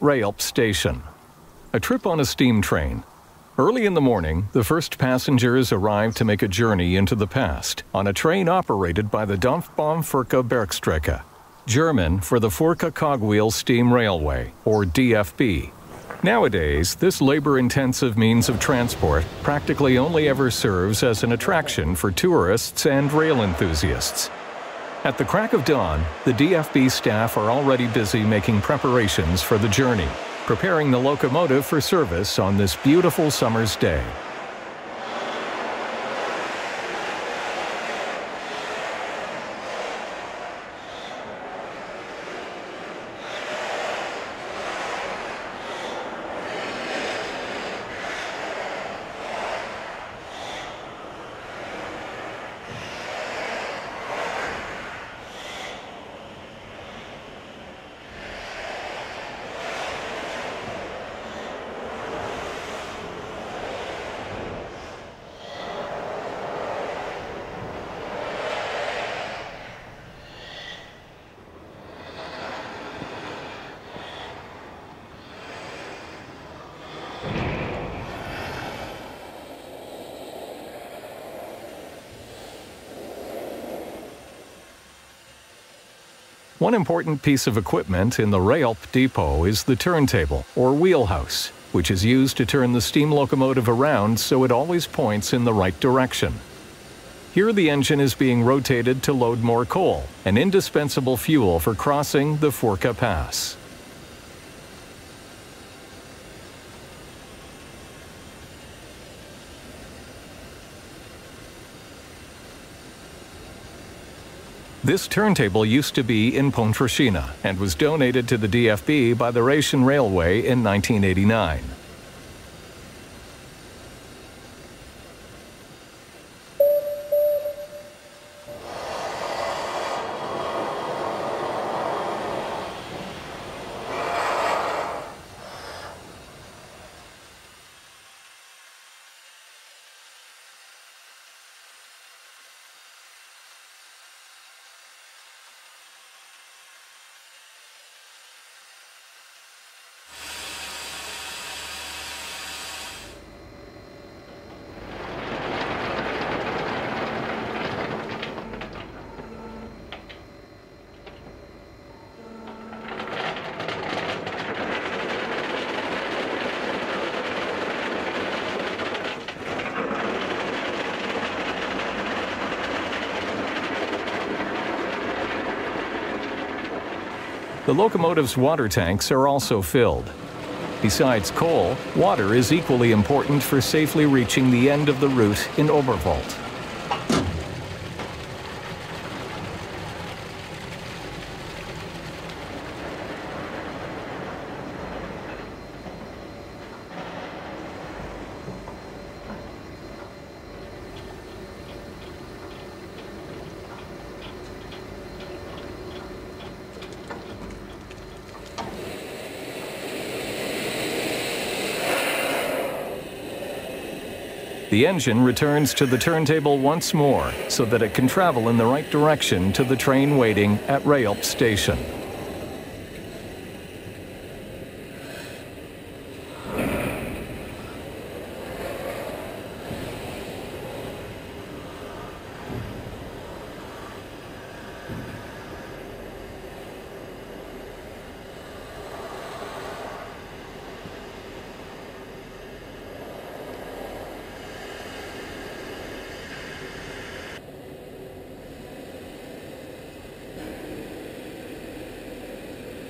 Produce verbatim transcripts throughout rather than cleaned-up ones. Realp Station. A trip on a steam train. Early in the morning, the first passengers arrived to make a journey into the past on a train operated by the Dampfbahn Furka-Bergstrecke, German for the Furka Cogwheel Steam Railway, or D F B. Nowadays, this labor-intensive means of transport practically only ever serves as an attraction for tourists and rail enthusiasts. At the crack of dawn, the D F B staff are already busy making preparations for the journey, preparing the locomotive for service on this beautiful summer's day. One important piece of equipment in the Realp depot is the turntable, or wheelhouse, which is used to turn the steam locomotive around so it always points in the right direction. Here the engine is being rotated to load more coal, an indispensable fuel for crossing the Furka Pass. This turntable used to be in Pontresina and was donated to the D F B by the Rhaetian Railway in nineteen eighty-nine. The locomotive's water tanks are also filled. Besides coal, water is equally important for safely reaching the end of the route in Oberwald. The engine returns to the turntable once more so that it can travel in the right direction to the train waiting at Realp Station.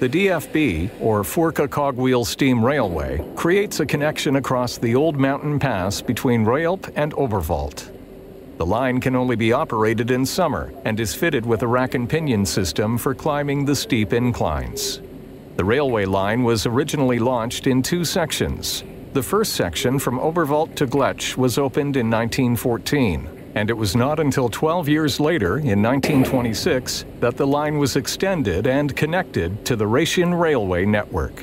The D F B, or Furka Cogwheel Steam Railway, creates a connection across the old mountain pass between Realp and Oberwald. The line can only be operated in summer and is fitted with a rack and pinion system for climbing the steep inclines. The railway line was originally launched in two sections. The first section from Oberwald to Gletsch was opened in nineteen fourteen. And it was not until twelve years later, in nineteen twenty-six, that the line was extended and connected to the Rhaetian Railway network.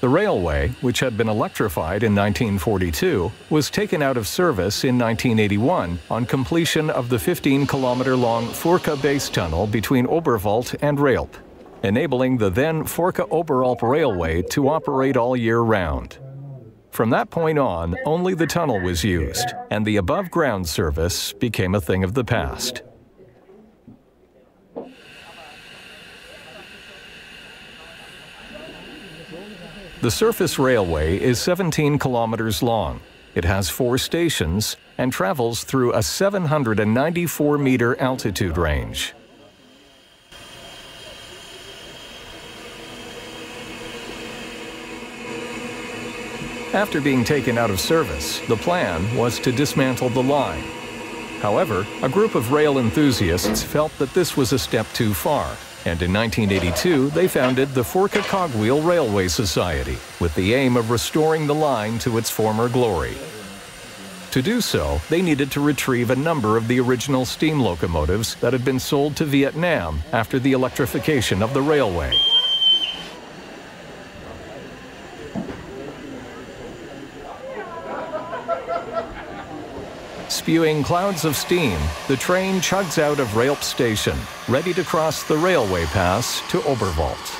The railway, which had been electrified in nineteen forty-two, was taken out of service in nineteen eighty-one on completion of the fifteen kilometer long Furka base tunnel between Oberwald and Realp, enabling the then Furka-Oberalp Railway to operate all year round. From that point on, only the tunnel was used, and the above-ground service became a thing of the past. The surface railway is seventeen kilometers long. It has four stations and travels through a seven hundred ninety-four meter altitude range. After being taken out of service, the plan was to dismantle the line. However, a group of rail enthusiasts felt that this was a step too far, and in nineteen eighty-two, they founded the Furka Cogwheel Railway Society with the aim of restoring the line to its former glory. To do so, they needed to retrieve a number of the original steam locomotives that had been sold to Vietnam after the electrification of the railway. Spewing clouds of steam, the train chugs out of Realp station, ready to cross the railway pass to Oberwald.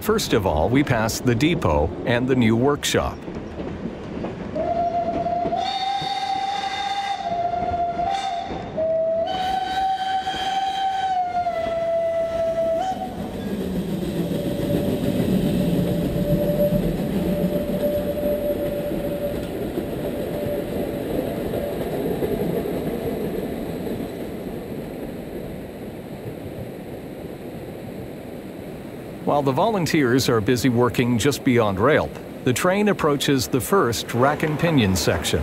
First of all, we pass the depot and the new workshop. While the volunteers are busy working just beyond Realp, the train approaches the first rack and pinion section.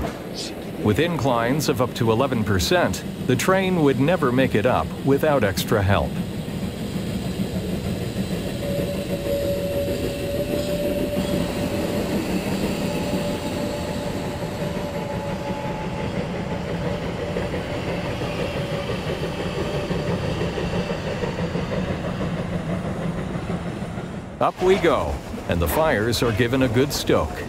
With inclines of up to eleven percent, the train would never make it up without extra help. Up we go, and the fires are given a good stoke.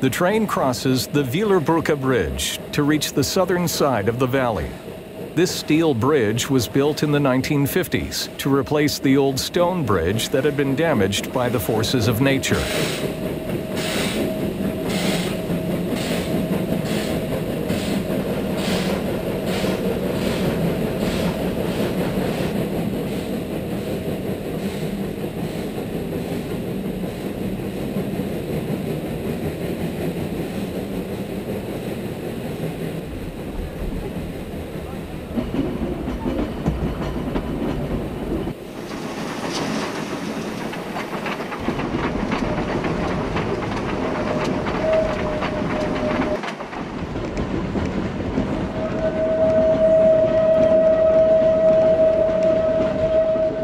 The train crosses the Wielerbrucke Bridge to reach the southern side of the valley. This steel bridge was built in the nineteen fifties to replace the old stone bridge that had been damaged by the forces of nature.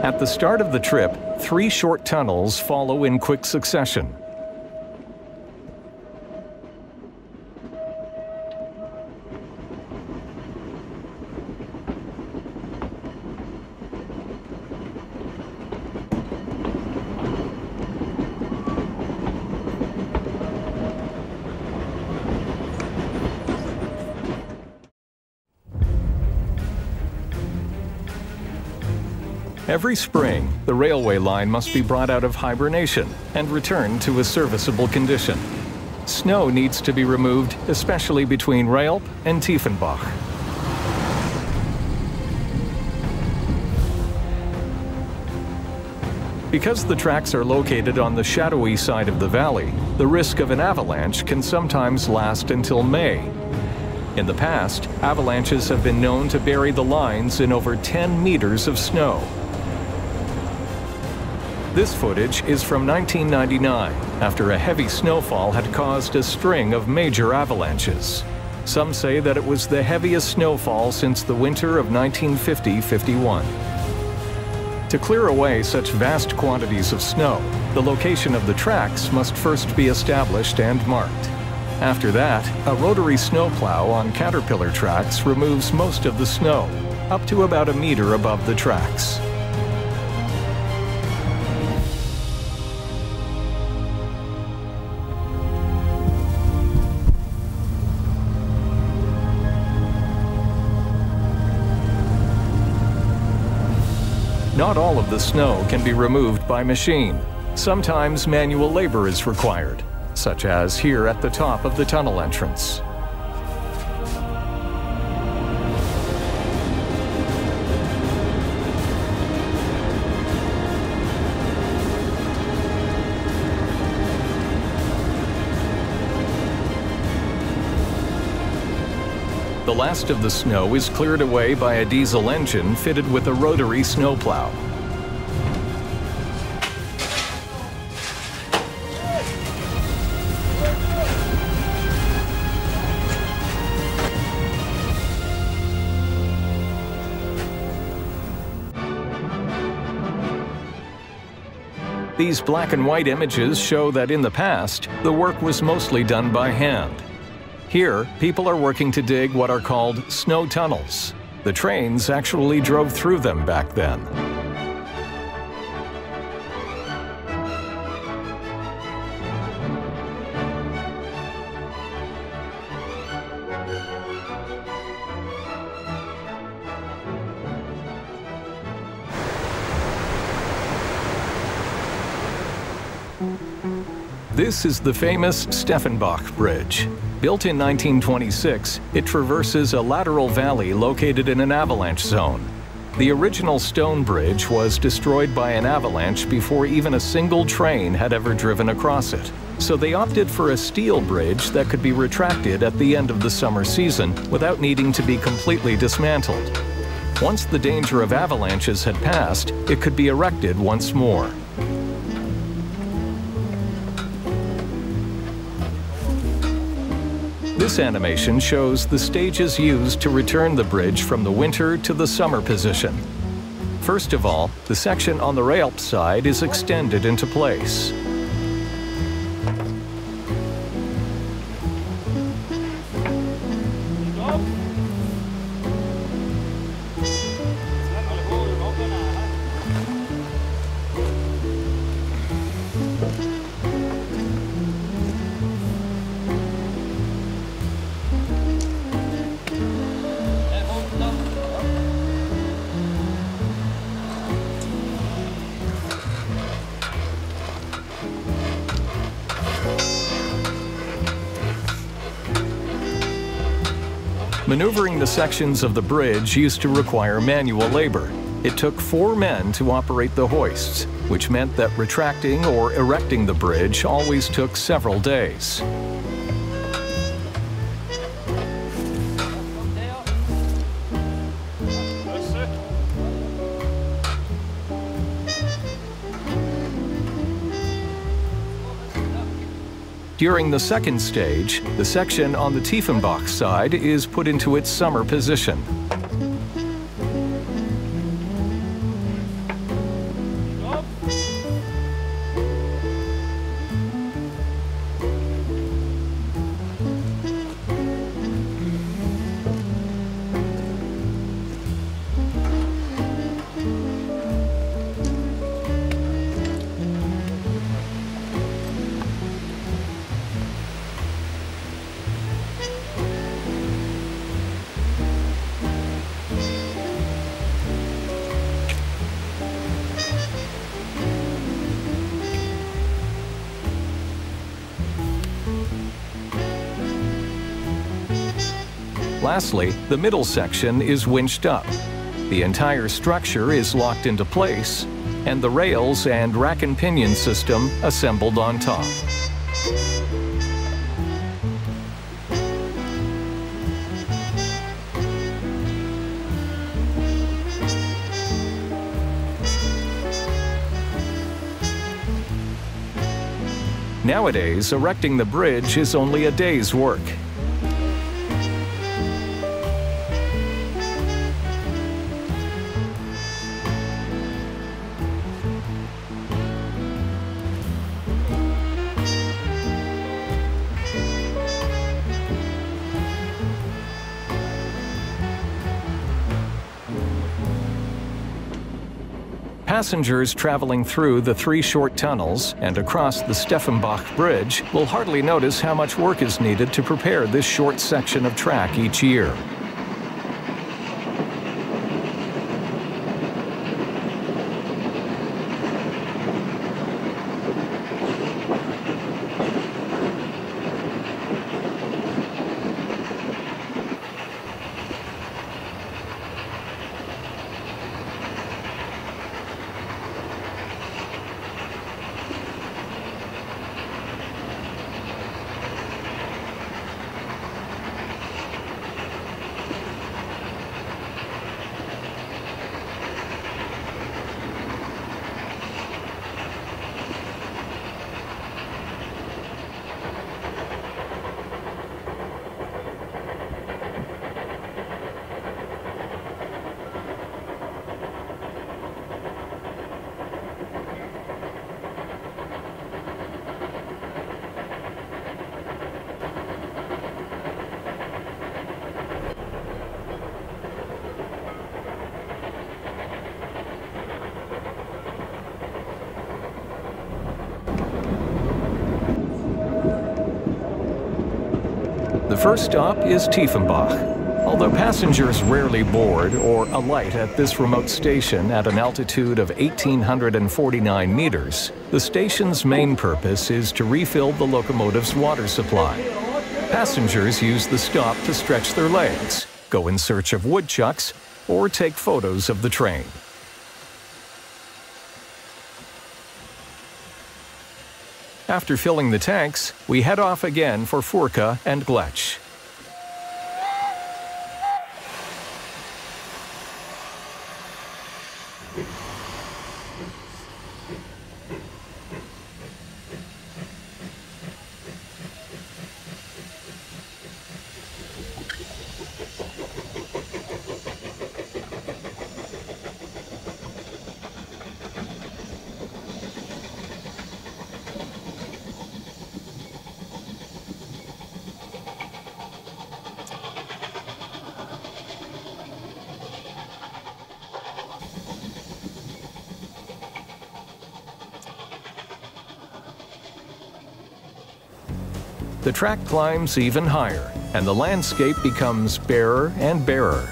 At the start of the trip, three short tunnels follow in quick succession. Every spring, the railway line must be brought out of hibernation and returned to a serviceable condition. Snow needs to be removed, especially between Realp and Tiefenbach. Because the tracks are located on the shadowy side of the valley, the risk of an avalanche can sometimes last until May. In the past, avalanches have been known to bury the lines in over ten meters of snow. This footage is from nineteen ninety-nine, after a heavy snowfall had caused a string of major avalanches. Some say that it was the heaviest snowfall since the winter of nineteen fifty fifty-one. To clear away such vast quantities of snow, the location of the tracks must first be established and marked. After that, a rotary snowplow on caterpillar tracks removes most of the snow, up to about a meter above the tracks. Not all of the snow can be removed by machine. Sometimes manual labor is required, such as here at the top of the tunnel entrance. The last of the snow is cleared away by a diesel engine fitted with a rotary snowplow. These black and white images show that in the past, the work was mostly done by hand. Here, people are working to dig what are called snow tunnels. The trains actually drove through them back then. This is the famous Steffenbach Bridge. Built in nineteen twenty-six, it traverses a lateral valley located in an avalanche zone. The original stone bridge was destroyed by an avalanche before even a single train had ever driven across it. So they opted for a steel bridge that could be retracted at the end of the summer season without needing to be completely dismantled. Once the danger of avalanches had passed, it could be erected once more. This animation shows the stages used to return the bridge from the winter to the summer position. First of all, the section on the Realp side is extended into place. Maneuvering the sections of the bridge used to require manual labor. It took four men to operate the hoists, which meant that retracting or erecting the bridge always took several days. During the second stage, the section on the Tiefenbach side is put into its summer position. Lastly, the middle section is winched up. The entire structure is locked into place, and the rails and rack and pinion system assembled on top. Nowadays, erecting the bridge is only a day's work. Passengers traveling through the three short tunnels and across the Steffenbach Bridge will hardly notice how much work is needed to prepare this short section of track each year. The first stop is Tiefenbach. Although passengers rarely board or alight at this remote station at an altitude of one thousand eight hundred forty-nine meters, the station's main purpose is to refill the locomotive's water supply. Passengers use the stop to stretch their legs, go in search of woodchucks, or take photos of the train. After filling the tanks, we head off again for Furka and Gletsch. The track climbs even higher, and the landscape becomes barer and barer.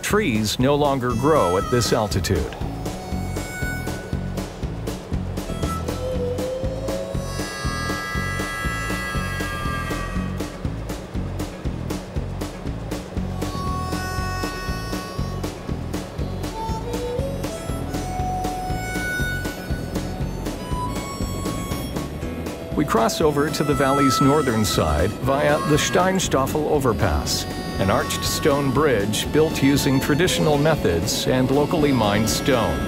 Trees no longer grow at this altitude. Cross over to the valley's northern side via the Steinstoffel Overpass, an arched stone bridge built using traditional methods and locally mined stone.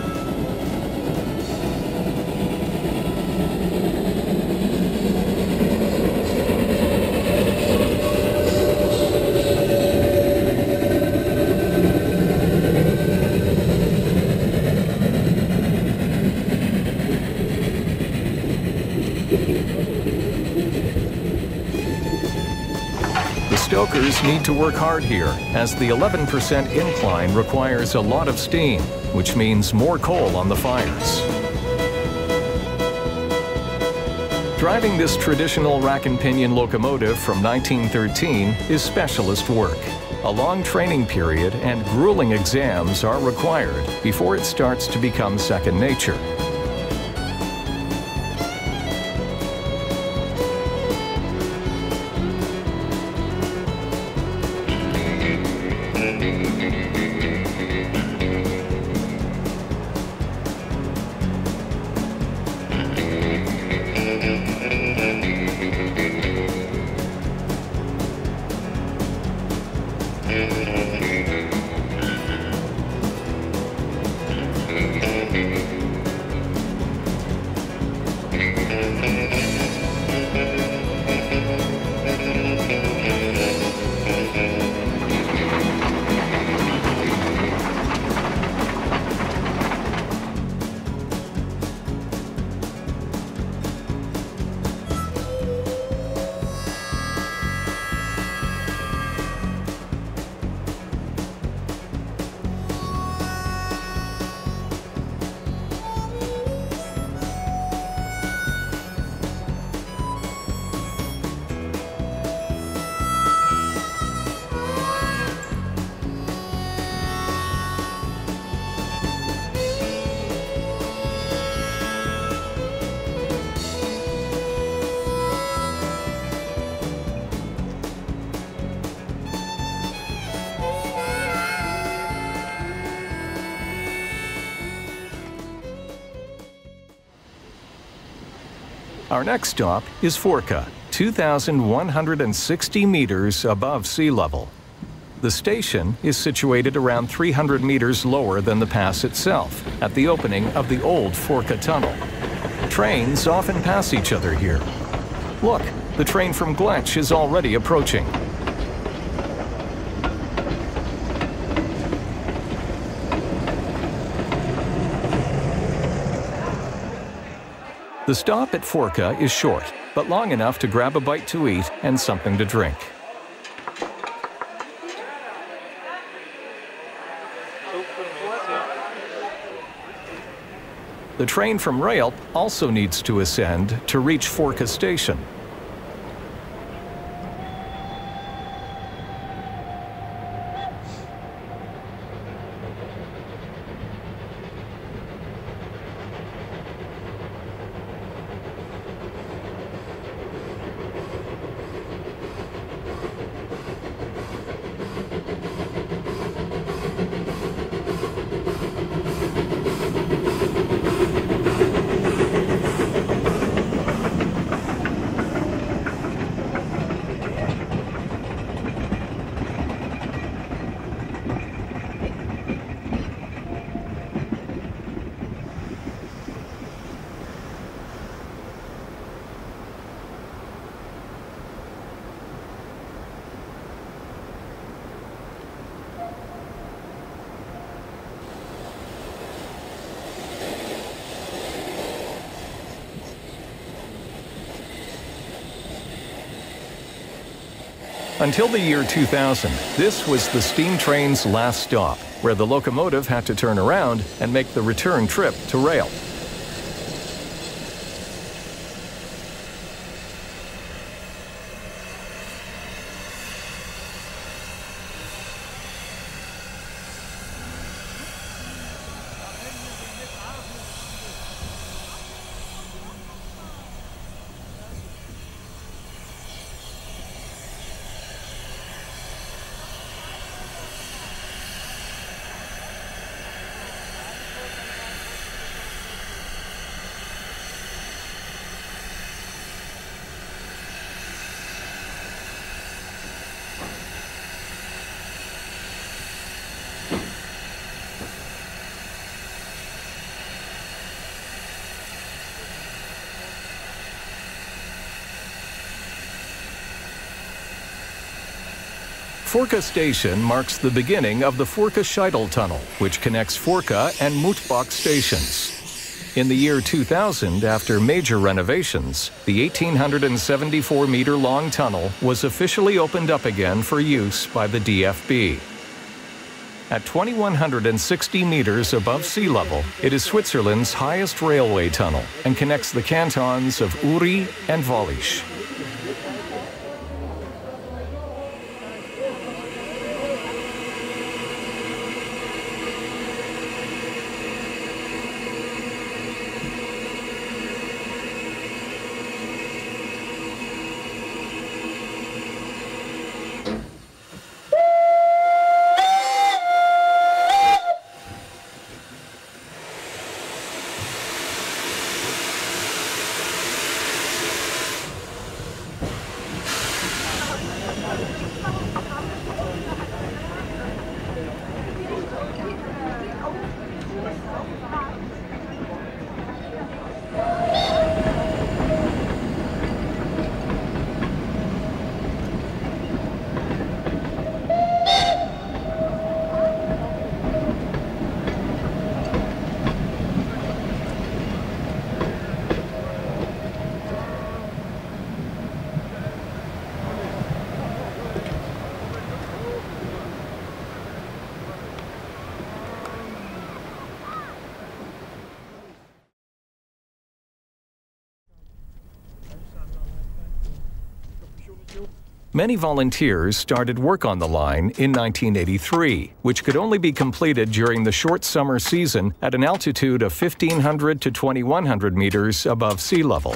Stokers need to work hard here, as the eleven percent incline requires a lot of steam, which means more coal on the fires. Driving this traditional rack and pinion locomotive from nineteen thirteen is specialist work. A long training period and grueling exams are required before it starts to become second nature. Our next stop is Furka, two thousand one hundred sixty meters above sea level. The station is situated around three hundred meters lower than the pass itself, at the opening of the old Furka Tunnel. Trains often pass each other here. Look, the train from Gletsch is already approaching. The stop at Furka is short, but long enough to grab a bite to eat and something to drink. The train from Realp also needs to ascend to reach Furka station. Until the year two thousand, this was the steam train's last stop, where the locomotive had to turn around and make the return trip to rail. Furka Station marks the beginning of the Furka Scheitel Tunnel, which connects Furka and Muttbach stations. In the year two thousand, after major renovations, the one thousand eight hundred seventy-four meter long tunnel was officially opened up again for use by the D F B. At two thousand one hundred sixty meters above sea level, it is Switzerland's highest railway tunnel and connects the cantons of Uri and Wallis. Many volunteers started work on the line in nineteen eighty-three, which could only be completed during the short summer season at an altitude of fifteen hundred to twenty-one hundred meters above sea level.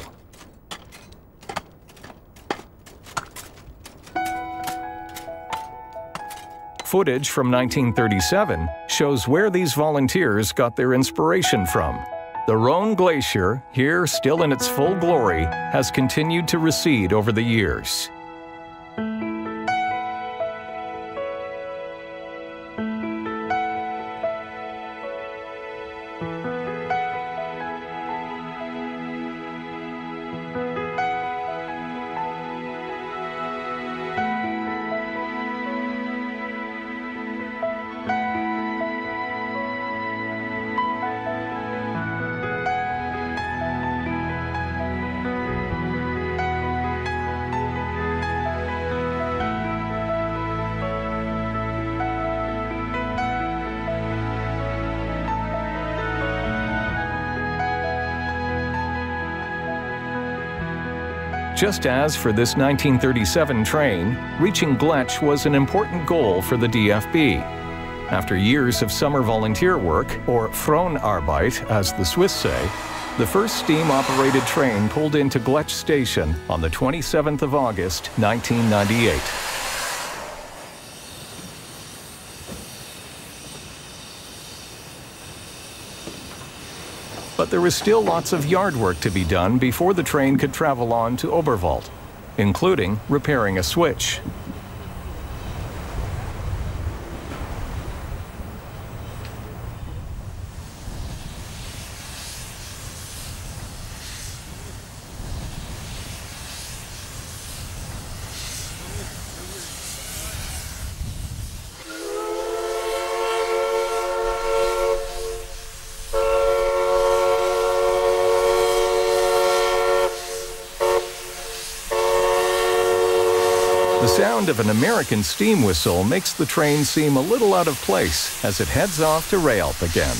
Footage from nineteen thirty-seven shows where these volunteers got their inspiration from. The Rhone Glacier, here still in its full glory, has continued to recede over the years. Just as for this nineteen thirty-seven train, reaching Gletsch was an important goal for the D F B. After years of summer volunteer work, or Fronarbeit as the Swiss say, the first steam-operated train pulled into Gletsch station on the twenty-seventh of August nineteen ninety-eight. But there was still lots of yard work to be done before the train could travel on to Oberwald, including repairing a switch. Of an American steam whistle makes the train seem a little out of place as it heads off to Realp again.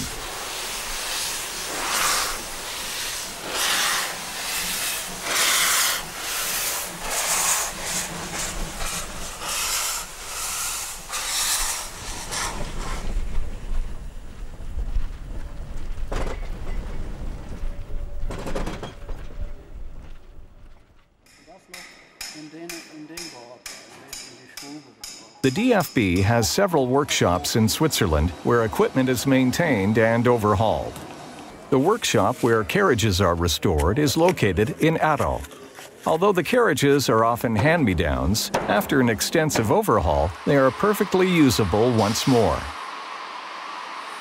The D F B has several workshops in Switzerland where equipment is maintained and overhauled. The workshop where carriages are restored is located in Aarau. Although the carriages are often hand-me-downs, after an extensive overhaul, they are perfectly usable once more.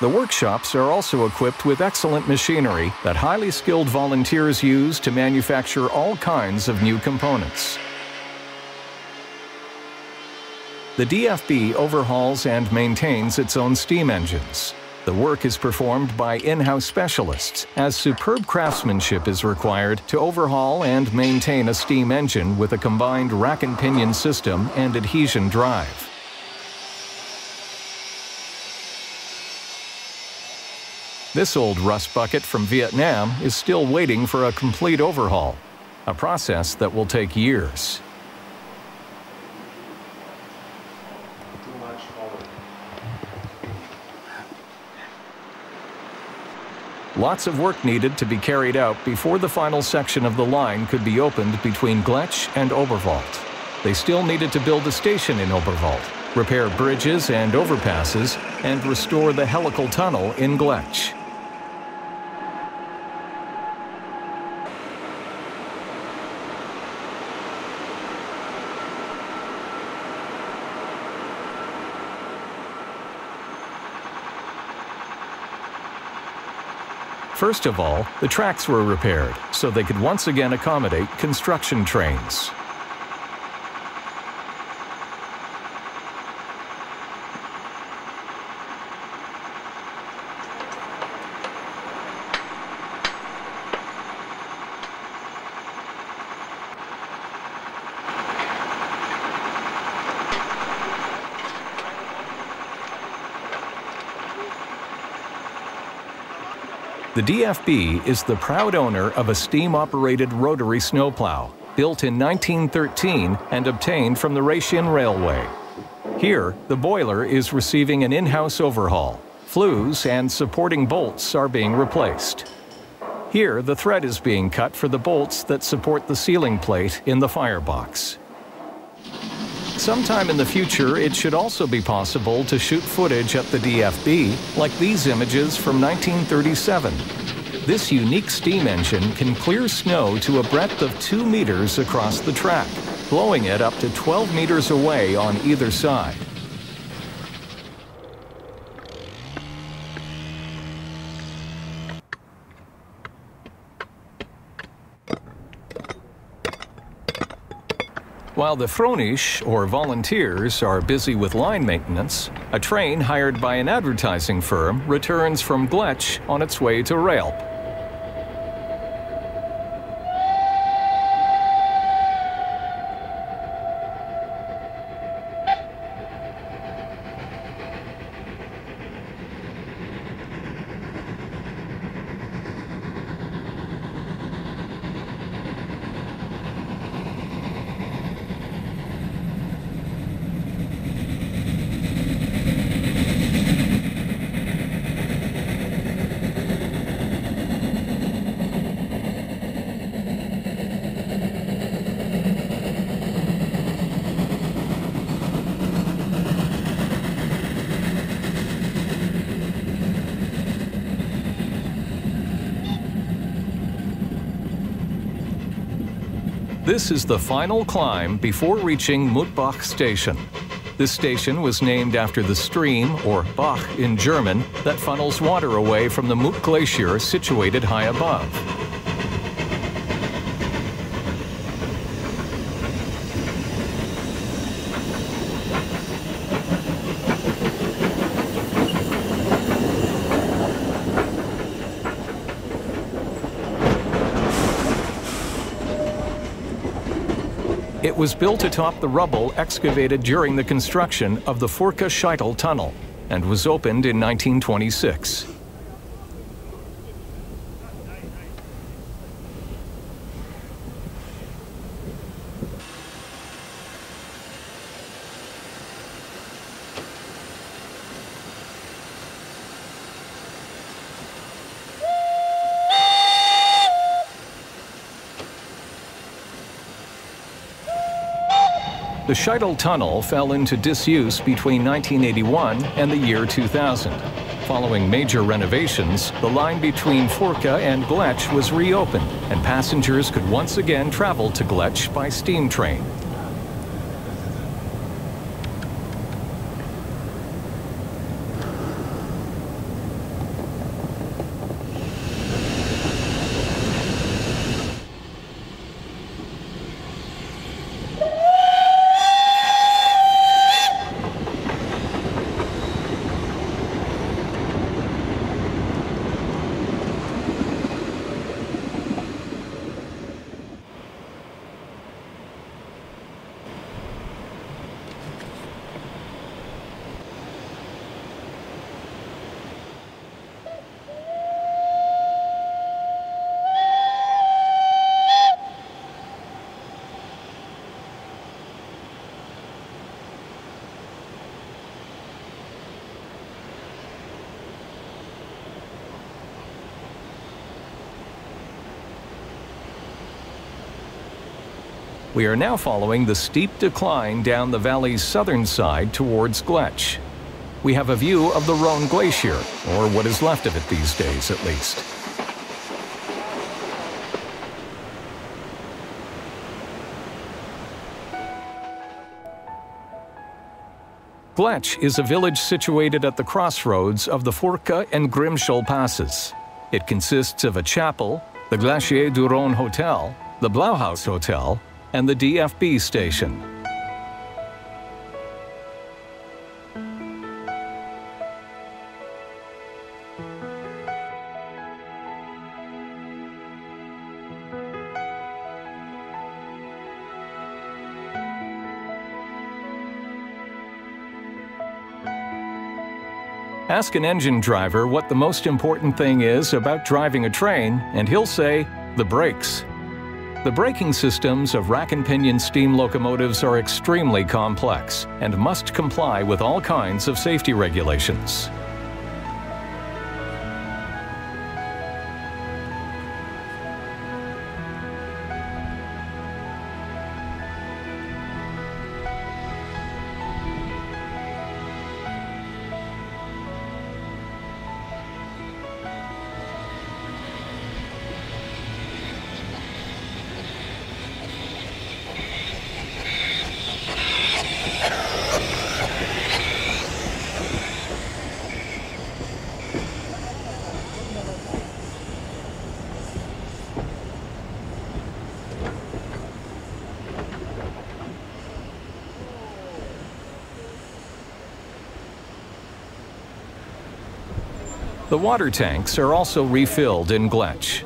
The workshops are also equipped with excellent machinery that highly skilled volunteers use to manufacture all kinds of new components. The D F B overhauls and maintains its own steam engines. The work is performed by in-house specialists, as superb craftsmanship is required to overhaul and maintain a steam engine with a combined rack and pinion system and adhesion drive. This old rust bucket from Vietnam is still waiting for a complete overhaul, a process that will take years. Lots of work needed to be carried out before the final section of the line could be opened between Gletsch and Oberwald. They still needed to build a station in Oberwald, repair bridges and overpasses, and restore the helical tunnel in Gletsch. First of all, the tracks were repaired so they could once again accommodate construction trains. The D F B is the proud owner of a steam-operated rotary snowplow, built in nineteen thirteen and obtained from the Rhaetian Railway. Here, the boiler is receiving an in-house overhaul. Flues and supporting bolts are being replaced. Here, the thread is being cut for the bolts that support the ceiling plate in the firebox. Sometime in the future, it should also be possible to shoot footage at the D F B, like these images from nineteen thirty-seven. This unique steam engine can clear snow to a breadth of two meters across the track, blowing it up to twelve meters away on either side. While the Fronische, or volunteers, are busy with line maintenance, a train hired by an advertising firm returns from Gletsch on its way to Realp. This is the final climb before reaching Muttbach station. This station was named after the stream, or Bach in German, that funnels water away from the Mutt glacier situated high above. It was built atop the rubble excavated during the construction of the Furka Scheitel Tunnel and was opened in nineteen twenty-six. The Scheitel Tunnel fell into disuse between nineteen eighty-one and the year two thousand. Following major renovations, the line between Furka and Gletsch was reopened, and passengers could once again travel to Gletsch by steam train. We are now following the steep decline down the valley's southern side towards Gletsch. We have a view of the Rhone Glacier, or what is left of it these days at least. Gletsch is a village situated at the crossroads of the Furka and Grimsel passes. It consists of a chapel, the Glacier du Rhône Hotel, the Blauhaus Hotel, and the D F B station. Ask an engine driver what the most important thing is about driving a train, and he'll say, the brakes. The braking systems of rack and pinion steam locomotives are extremely complex and must comply with all kinds of safety regulations. The water tanks are also refilled in Gletsch.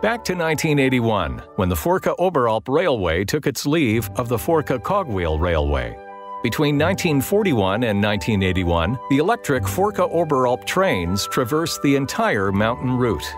Back to nineteen eighty-one, when the Furka Oberalp Railway took its leave of the Furka Cogwheel Railway. Between nineteen forty-one and nineteen eighty-one, the electric Furka Oberalp trains traversed the entire mountain route.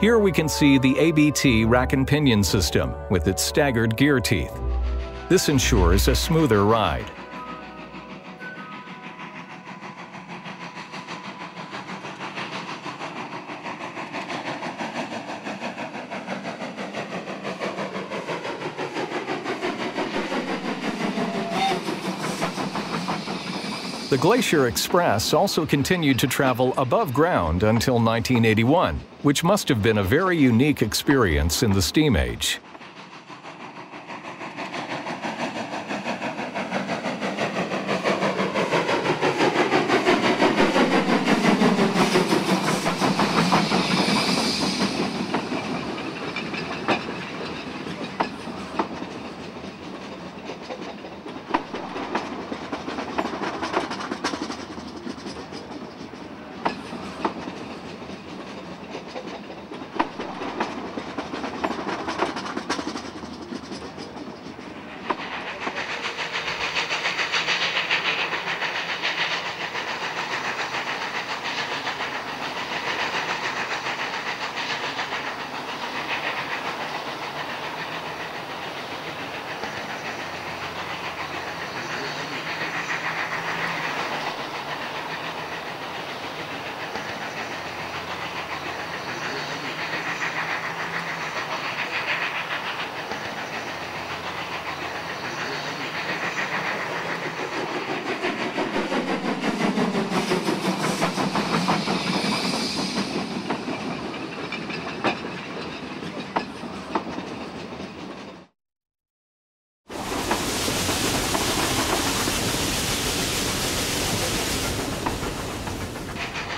Here we can see the A B T rack and pinion system with its staggered gear teeth. This ensures a smoother ride. The Glacier Express also continued to travel above ground until nineteen eighty-one, which must have been a very unique experience in the steam age.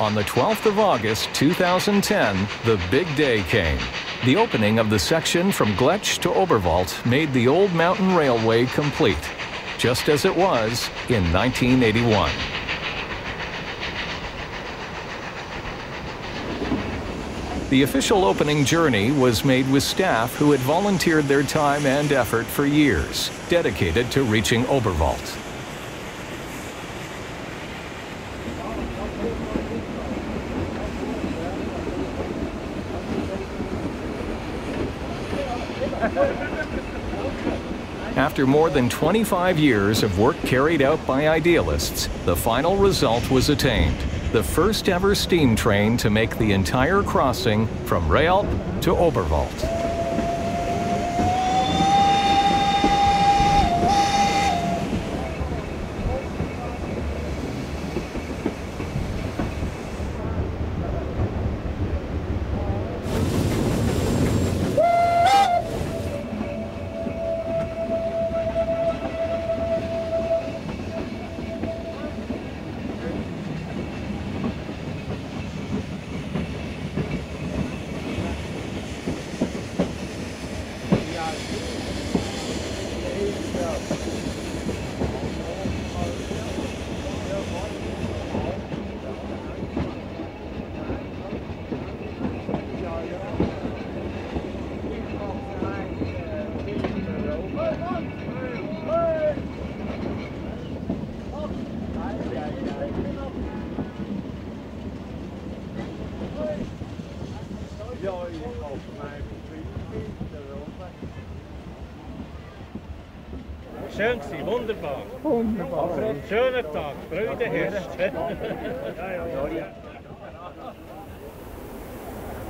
On the twelfth of August two thousand ten, the big day came. The opening of the section from Gletsch to Oberwald made the old mountain railway complete, just as it was in nineteen eighty-one. The official opening journey was made with staff who had volunteered their time and effort for years, dedicated to reaching Oberwald. After more than twenty-five years of work carried out by idealists, the final result was attained. The first ever steam train to make the entire crossing from Realp to Oberwald. Schön gewesen, wunderbar. Wunderbar. Schöner Tag, Freude herrscht.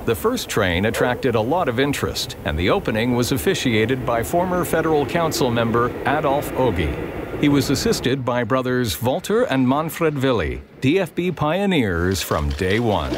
The first train attracted a lot of interest, and the opening was officiated by former federal council member Adolf Ogi. He was assisted by brothers Walter and Manfred Willi, D F B pioneers from day one.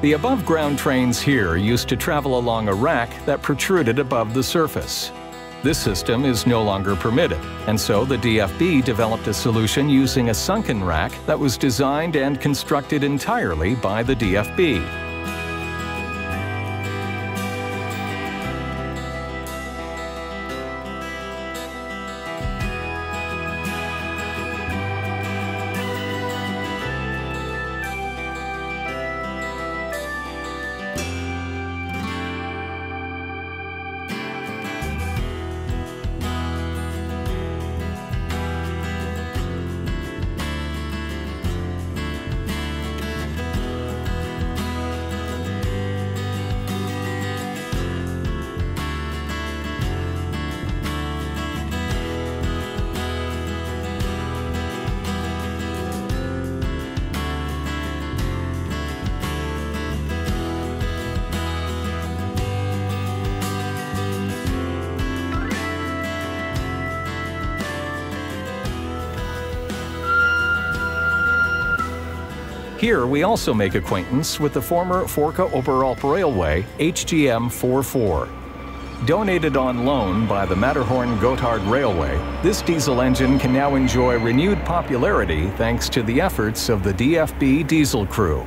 The above-ground trains here used to travel along a rack that protruded above the surface. This system is no longer permitted, and so the D F B developed a solution using a sunken rack that was designed and constructed entirely by the D F B. Here we also make acquaintance with the former Furka Oberalp Railway, H G M forty-four. Donated on loan by the Matterhorn-Gotthard Railway, this diesel engine can now enjoy renewed popularity thanks to the efforts of the D F B diesel crew.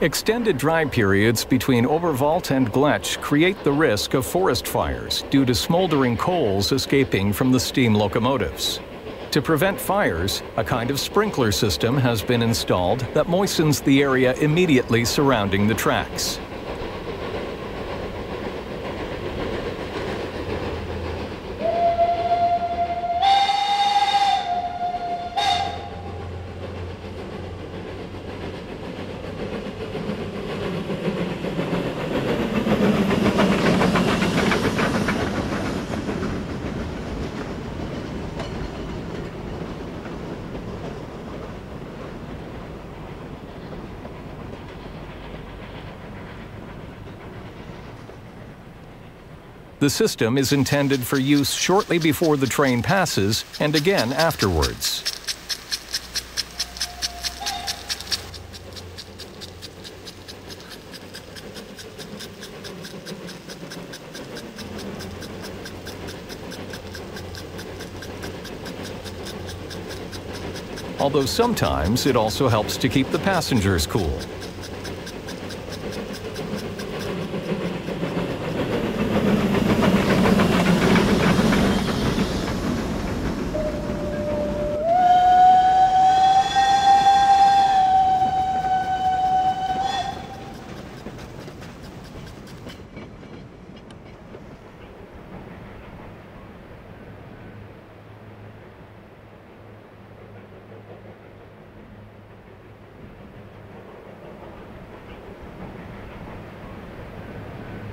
Extended dry periods between Oberwald and Gletsch create the risk of forest fires due to smoldering coals escaping from the steam locomotives. To prevent fires, a kind of sprinkler system has been installed that moistens the area immediately surrounding the tracks. The system is intended for use shortly before the train passes and again afterwards. Although sometimes it also helps to keep the passengers cool.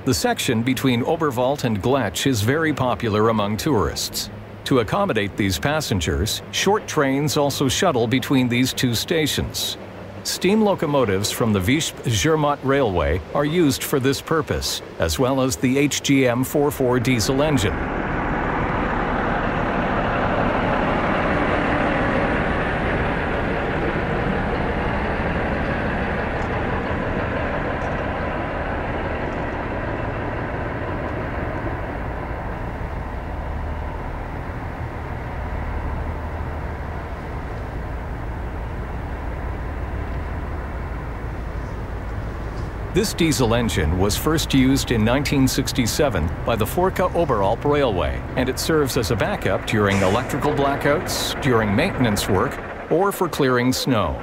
The section between Oberwald and Gletsch is very popular among tourists. To accommodate these passengers, short trains also shuttle between these two stations. Steam locomotives from the Visp-Zermatt Railway are used for this purpose, as well as the H G M forty-four diesel engine. This diesel engine was first used in nineteen sixty-seven by the Furka Oberalp Railway, and it serves as a backup during electrical blackouts, during maintenance work, or for clearing snow.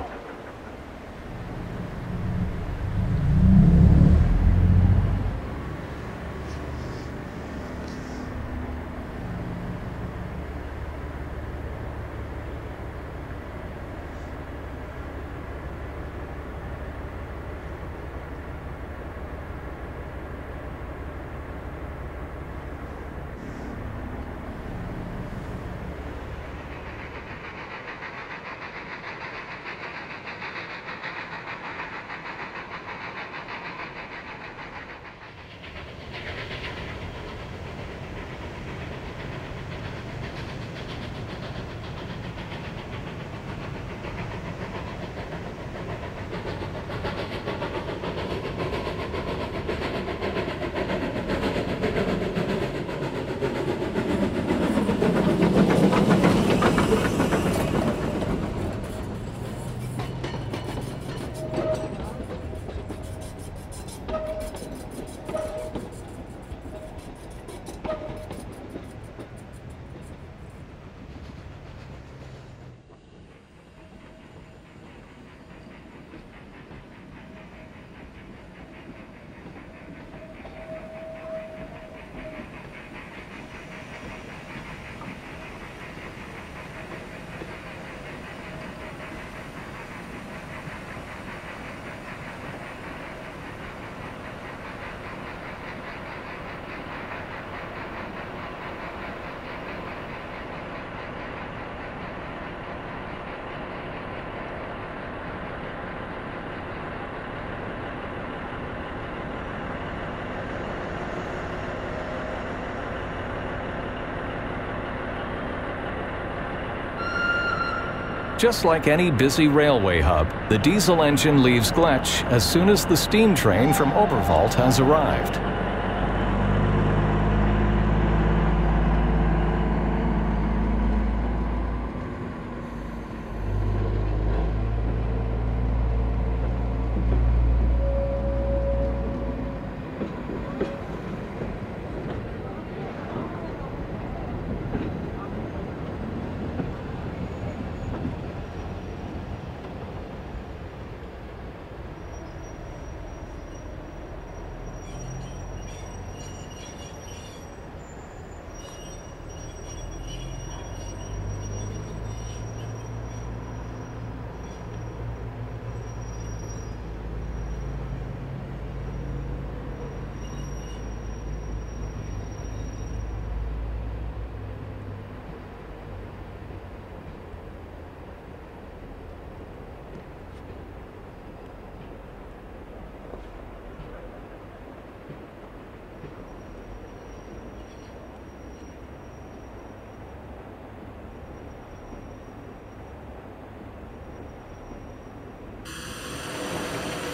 Just like any busy railway hub, the diesel engine leaves Gletsch as soon as the steam train from Oberwald has arrived.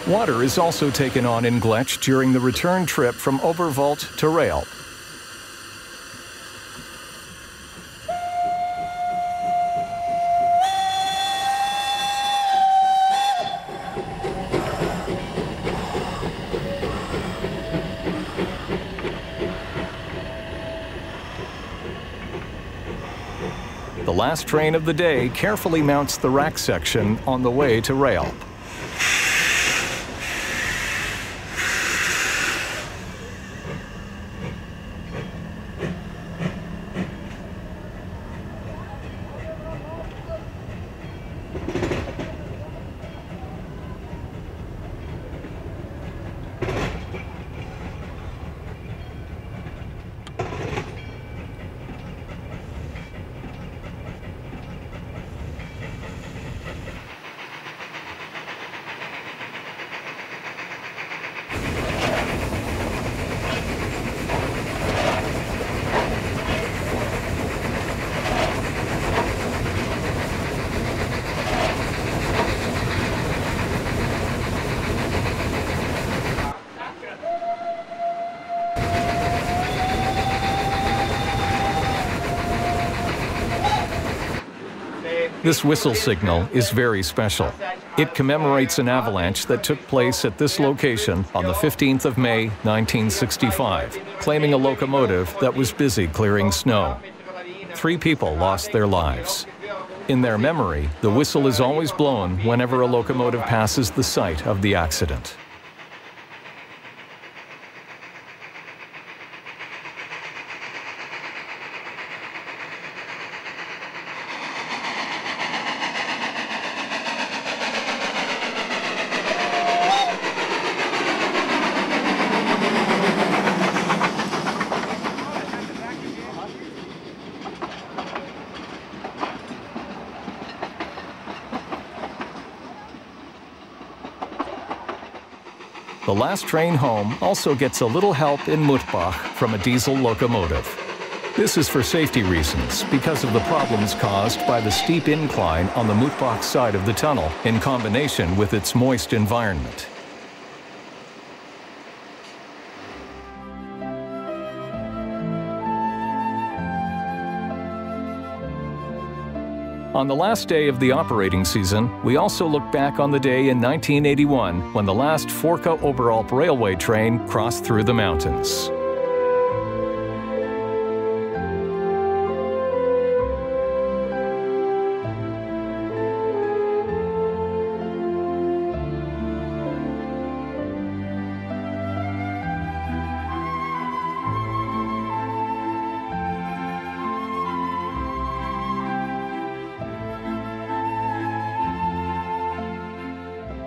Water is also taken on in Gletsch during the return trip from Oberwald to Realp. The last train of the day carefully mounts the rack section on the way to Realp. This whistle signal is very special. It commemorates an avalanche that took place at this location on the fifteenth of May nineteen sixty-five, claiming a locomotive that was busy clearing snow. Three people lost their lives. In their memory, the whistle is always blown whenever a locomotive passes the site of the accident. The last train home also gets a little help in Muttbach from a diesel locomotive. This is for safety reasons because of the problems caused by the steep incline on the Muttbach side of the tunnel in combination with its moist environment. On the last day of the operating season, we also look back on the day in nineteen eighty-one when the last Furka Oberalp Railway train crossed through the mountains.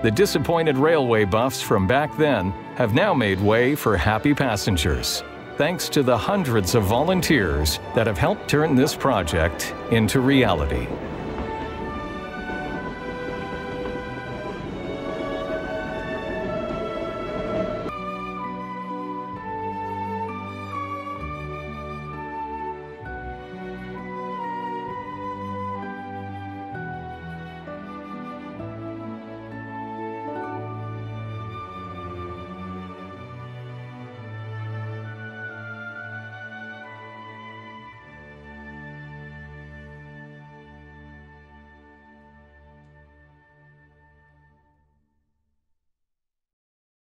The disappointed railway buffs from back then have now made way for happy passengers, thanks to the hundreds of volunteers that have helped turn this project into reality.